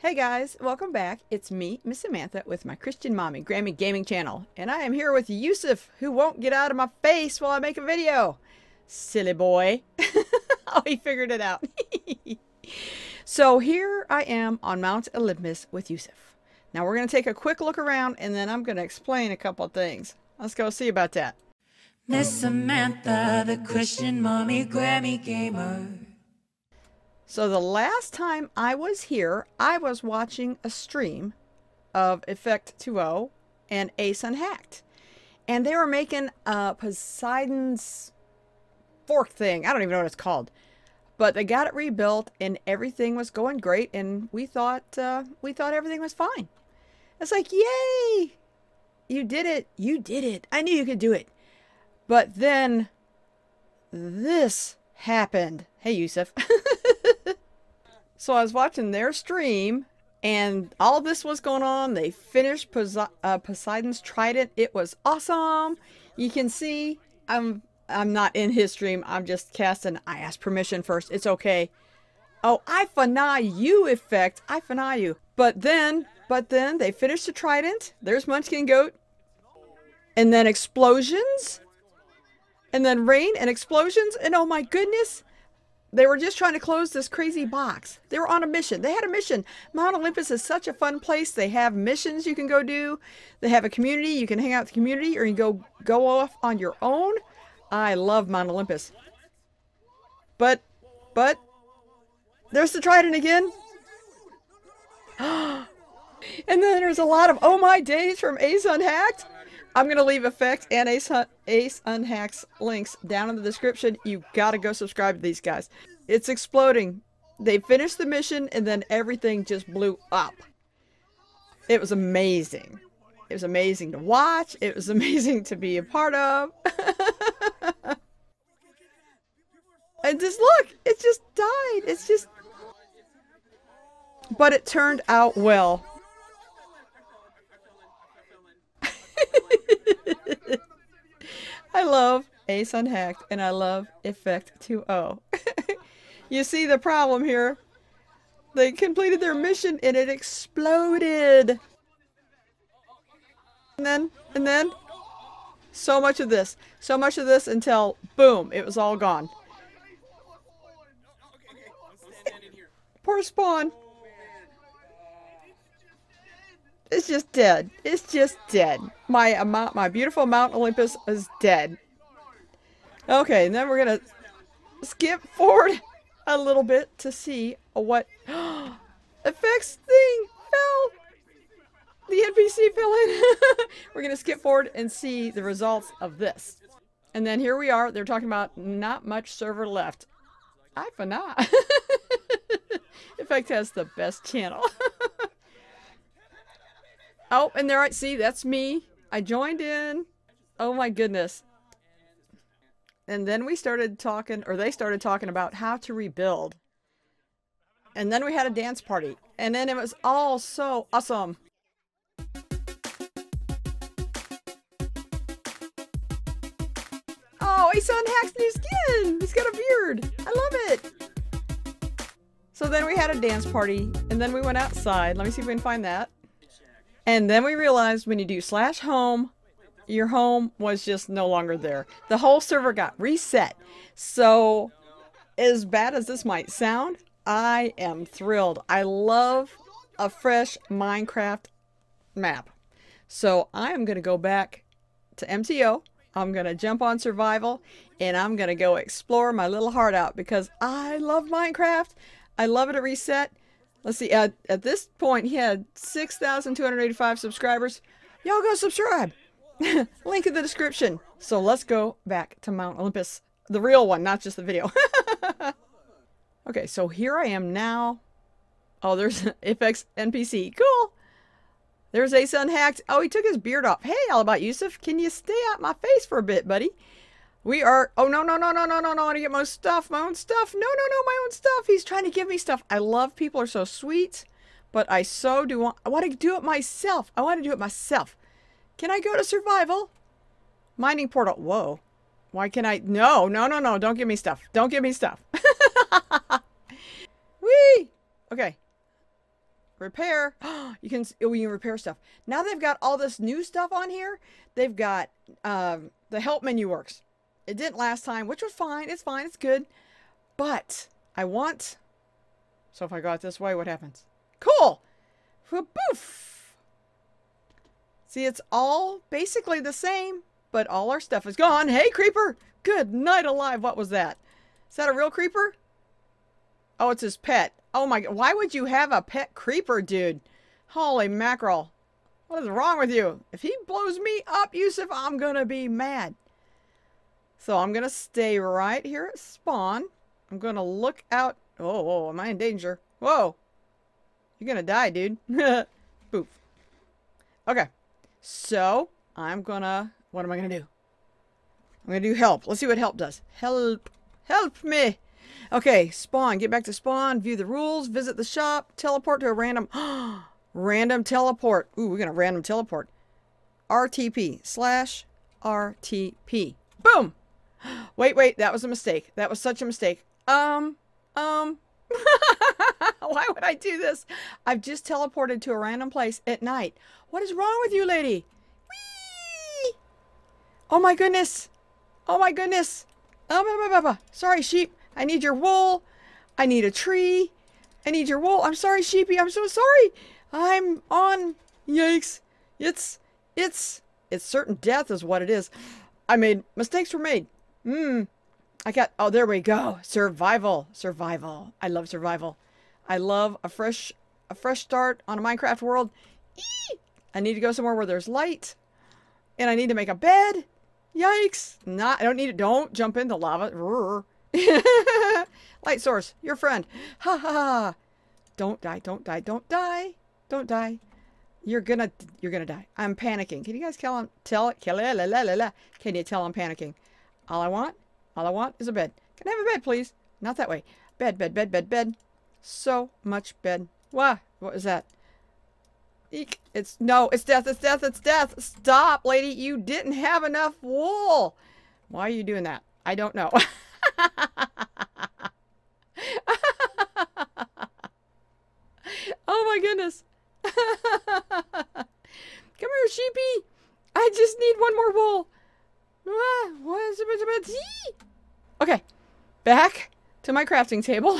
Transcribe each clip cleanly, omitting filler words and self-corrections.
Hey guys, welcome back. It's me, Mrs. Samantha, with my Christian Mommy Grammy Gaming channel. And I am here with Yusuf, who won't get out of my face while I make a video. Silly boy. Oh, he figured it out. So here I am on Mount Olympus with Yusuf. Now we're going to take a quick look around and then I'm going to explain a couple of things. Let's go see about that. Mrs. Samantha, the Christian Mommy Grammy Gamer. So the last time I was here, I was watching a stream of Effect 2.0 and Ace Unhacked. And they were making a Poseidon's fork thing. I don't even know what it's called. But they got it rebuilt and everything was going great. And we thought everything was fine. It's like, yay! You did it. You did it. I knew you could do it. But then this happened. Hey, Yusuf. So I was watching their stream, and all this was going on. They finished Poseidon's trident. It was awesome. You can see I'm not in his stream. I'm just casting. I asked permission first. It's okay. Oh, I finna you, Effect. I finna you. But then they finished the trident. There's Munchkin Goat, and then explosions, and then rain and explosions, and oh my goodness. They were just trying to close this crazy box. They were on a mission. They had a mission. Mount Olympus is such a fun place. They have missions you can go do. They have a community. You can hang out with the community or you can go off on your own. I love Mount Olympus. But, there's the trident again. And then there's a lot of, oh my days from Ace Unhacked. I'm going to leave Effect and Ace Unhacked's links down in the description. You got to go subscribe to these guys. It's exploding. They finished the mission and then everything just blew up. It was amazing. It was amazing to watch. It was amazing to be a part of. And just look, it just died. It's just... But it turned out well. I love Ace Unhacked and I love Effect 2.0. You see the problem here. They completed their mission and it exploded. And then so much of this until boom, it was all gone. Poor Spawn. It's just dead. It's just dead. My beautiful Mount Olympus is dead. Okay, and then we're gonna skip forward a little bit to see what Effect's thing fell. The NPC fell in. We're gonna skip forward and see the results of this. And then here we are. They're talking about not much server left. I for not. Effect has the best channel. Oh, and there I see, that's me. I joined in. Oh my goodness. And then we started talking, or they started talking about how to rebuild. And then we had a dance party. And then it was all so awesome. Oh, Ace Unhacked's new skin. He's got a beard. I love it. So then we had a dance party and then we went outside. Let me see if we can find that. And then we realized when you do /home, your home was just no longer there. The whole server got reset. So as bad as this might sound, I am thrilled. I love a fresh Minecraft map. So I am going to go back to MTO. I'm going to jump on survival and I'm going to go explore my little heart out because I love Minecraft. I love it at reset. Let's see, at this point, he had 6,285 subscribers. Y'all go subscribe. Link in the description. So let's go back to Mount Olympus. The real one, not just the video. Okay, so here I am now. Oh, there's an FX NPC. Cool. There's Ace Unhacked. Oh, he took his beard off. Hey, all about Yusuf. Can you stay out my face for a bit, buddy? We are... Oh, no. I want to get my stuff. My own stuff. No. My own stuff. He's trying to give me stuff. I love people are so sweet. But I so do want... I want to do it myself. I want to do it myself. Can I go to survival? Mining portal. Whoa. Why can I... No. Don't give me stuff. Don't give me stuff. Whee! Okay. Repair. You can repair stuff. Now they've got all this new stuff on here. They've got the help menu works. It didn't last time, which was fine. It's fine. It's good. But I want... So if I go out this way, what happens? Cool. Boof. See, it's all basically the same, but all our stuff is gone. Hey, creeper. Good night alive. What was that? Is that a real creeper? Oh, it's his pet. Oh my God. Why would you have a pet creeper, dude? Holy mackerel. What is wrong with you? If he blows me up, Yusuf, I'm going to be mad. So I'm going to stay right here at spawn. I'm going to look out. Oh, am I in danger? Whoa. You're going to die, dude. Boof. Okay. So I'm going to... What am I going to do? I'm going to do help. Let's see what help does. Help. Help me. Okay, spawn. Get back to spawn. View the rules. Visit the shop. Teleport to a random... random teleport. Ooh, we're going to random teleport. RTP. Slash RTP. Boom. Wait, wait. That was a mistake. That was such a mistake. Why would I do this? I've just teleported to a random place at night. What is wrong with you, lady? Whee! Oh my goodness. Oh my goodness. Sorry, sheep. I need your wool. I need a tree. I need your wool. I'm sorry, sheepy. I'm so sorry. I'm on... Yikes. It's certain death is what it is. I made... Mistakes were made. I got... Oh, there we go. Survival. Survival. I love survival. I love a fresh start on a Minecraft world. Eee! I need to go somewhere where there's light. And I need to make a bed. Yikes. I don't need it. Don't jump into lava. Light source. Your friend. Ha ha ha. Don't die. Don't die. Don't die. Don't die. You're gonna die. I'm panicking. Can you guys tell I'm panicking? All I want is a bed. Can I have a bed, please? Not that way. Bed, bed, bed, bed, bed. So much bed. Wah. What is that? Eek. It's death. It's death. It's death. Stop, lady. You didn't have enough wool. Why are you doing that? I don't know. Oh my goodness. Come here, sheepy. I just need one more wool. Okay, back to my crafting table.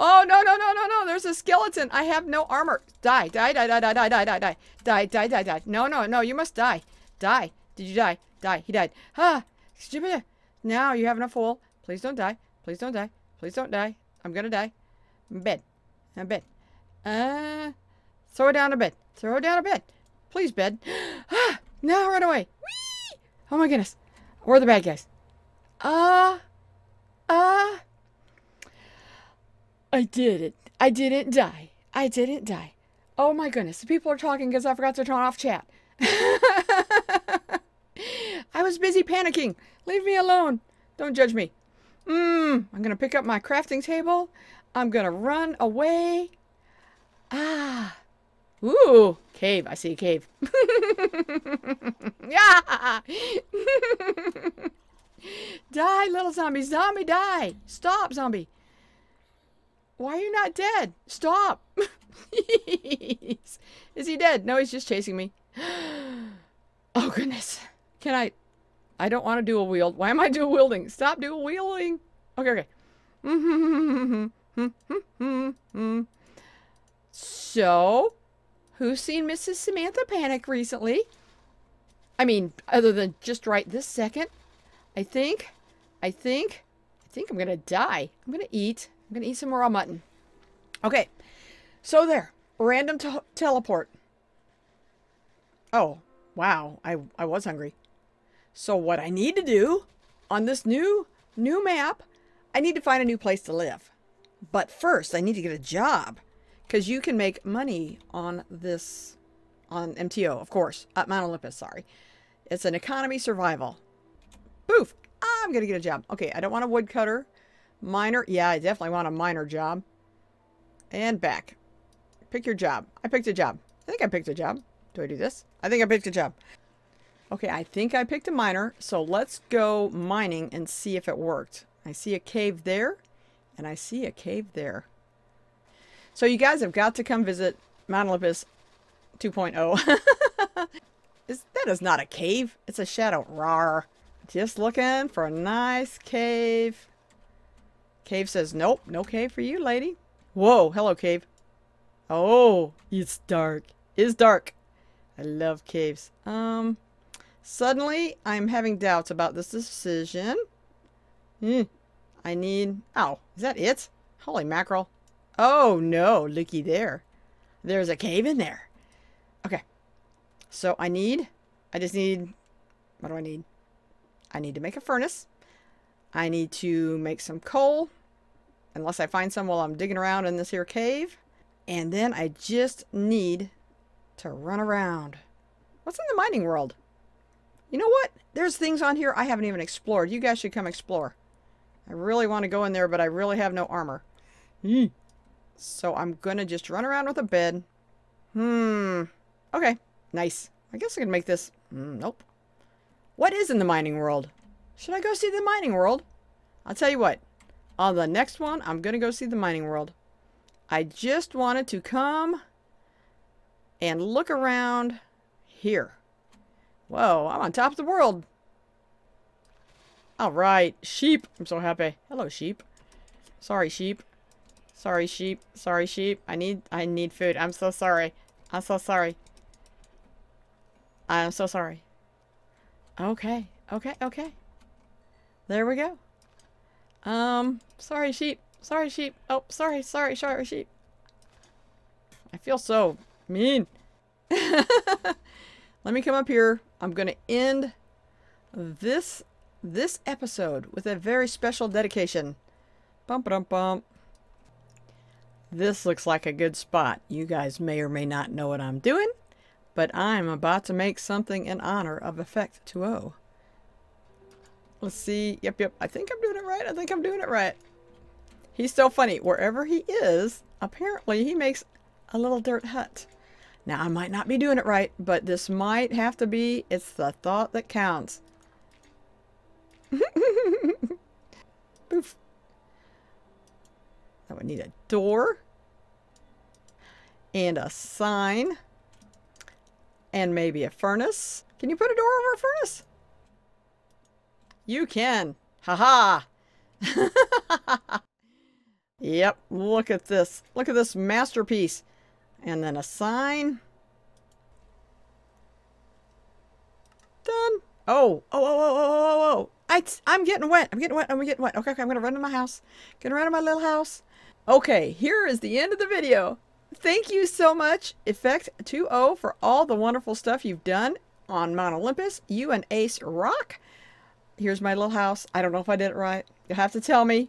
Oh, no. There's a skeleton. I have no armor. Die, die, die, die, die, die, die, die, die, die, die, die, die. No, you must die. Die. Did you die? Die. He died. Ah, now you have enough wool. Please don't die. Please don't die. Please don't die. I'm gonna die. Bed. A bed. Throw down a bed. Throw down a bed. Please, bed. Ah, now run away. Whee! Oh my goodness. We're the bad guys. I did it. I didn't die. I didn't die. Oh my goodness. The people are talking because I forgot to turn off chat. I was busy panicking. Leave me alone. Don't judge me. I'm going to pick up my crafting table. I'm going to run away. Ah. Ooh. Cave. I see a cave. Yeah. Die, little zombie. Zombie, die. Stop, zombie. Why are you not dead? Stop. Is he dead? No, he's just chasing me. Oh, goodness. Can I don't want to dual wield. Why am I dual wielding? Stop dual wielding. Okay. So, who's seen Mrs. Samantha panic recently? I mean, other than just right this second. I think I'm going to die. I'm going to eat some raw mutton. Okay. So there. Random teleport. Oh, wow. I was hungry. So what I need to do on this new map, I need to find a new place to live. But first, I need to get a job. Because you can make money on this, on MTO, of course. At Mount Olympus, sorry. It's an economy survival. Boof! I'm going to get a job. Okay, I don't want a woodcutter. Miner. Yeah, I definitely want a miner job. And back. Pick your job. I picked a job. I think I picked a job. Do I do this? I think I picked a job. Okay, I think I picked a miner. So let's go mining and see if it worked. I see a cave there. And I see a cave there. So you guys have got to come visit Mount Olympus 2.0. That is not a cave. It's a shadow. Rawr. Just looking for a nice cave. Cave says, nope, no cave for you, lady. Whoa, hello, cave. Oh, it's dark. It's dark. I love caves. Suddenly, I'm having doubts about this decision. I need... Oh, is that it? Holy mackerel. Oh, no. Looky there. There's a cave in there. Okay. So, I just need... What do I need? I need to make a furnace. I need to make some coal. Unless I find some while I'm digging around in this here cave. And then I just need to run around. What's in the mining world? You know what? There's things on here I haven't even explored. You guys should come explore. I really want to go in there, but I really have no armor. So I'm going to just run around with a bed. Okay. Nice. I guess I can make this. Nope. What is in the mining world? Should I go see the mining world? I'll tell you what. On the next one, I'm going to go see the mining world. I just wanted to come and look around here. Whoa, I'm on top of the world. All right, sheep. I'm so happy. Hello, sheep. Sorry, sheep. Sorry, sheep. Sorry, sheep. I need food. I'm so sorry. I'm so sorry. I'm so sorry. Okay. Okay. Okay. There we go. Sorry, sheep. Sorry, sheep. Oh, sorry. Sorry, sorry, sheep. I feel so mean. Let me come up here. I'm going to end this episode with a very special dedication. Bum-ba-dum-bum. This looks like a good spot. You guys may or may not know what I'm doing, but I'm about to make something in honor of Effect 2.0. Let's see. Yep, yep. I think I'm doing it right. I think I'm doing it right. He's so funny. Wherever he is, apparently he makes a little dirt hut. Now, I might not be doing it right, but this might have to be. It's the thought that counts. Boof. I would need a door. And a sign. And maybe a furnace. Can you put a door over a furnace? You can. Ha ha. Yep, look at this. Look at this masterpiece. And then a sign. Done. Oh. I'm getting wet. I'm getting wet. Okay, I'm going to run to my house. Going to run to my little house. Okay, here is the end of the video. Thank you so much, Effect 2.0, for all the wonderful stuff you've done on Mount Olympus. You and Ace rock. Here's my little house. I don't know if I did it right. You'll have to tell me.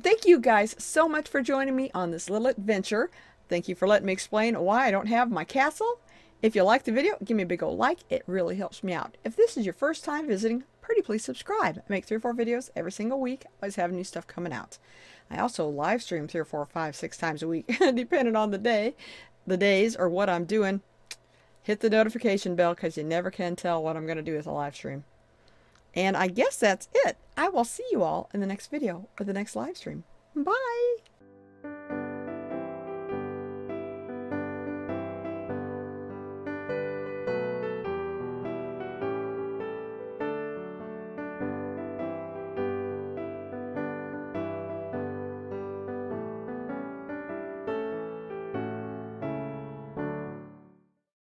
Thank you guys so much for joining me on this little adventure. Thank you for letting me explain why I don't have my castle. If you liked the video, give me a big old like. It really helps me out. If this is your first time visiting, pretty please subscribe. I make 3 or 4 videos every single week. I always have new stuff coming out. I also live stream 3, 4, 5, 6 times a week, depending on the day, the days, or what I'm doing. Hit the notification bell because you never can tell what I'm going to do with a live stream. And I guess that's it. I will see you all in the next video or the next live stream. Bye!